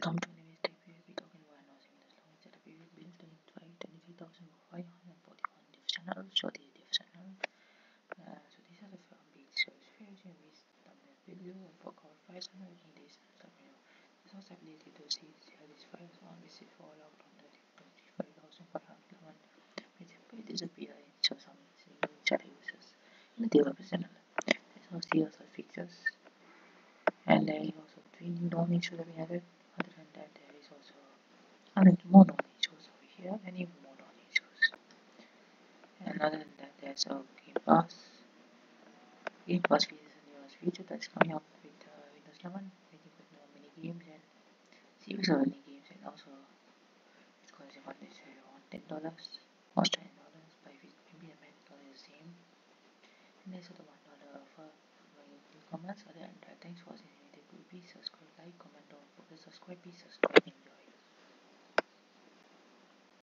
Welcome to my next video. We talk in Windows 11 setup. We will build in 5,541 div channel. So these div channel. So these are the big service fields in which the video and for our files and this submenu. This was ability to see these files on which is for logged on the 25,411. We simply disappear into some chat users in the developer channel. This was the other features. And there is also twin DOM issues that we have it. Other than that, there is also more DOM issues over here and even more DOM issues. And other than that, there's a Game Pass. Game Pass is the newest feature that's coming up with Windows 11. We can put more mini games and series of mini games, and also it's going to be around $10 or $10 by maybe $10 is the same. And there's also $1 for comments. Other than that, thanks for watching. Please subscribe, like, comment, don't forget to subscribe,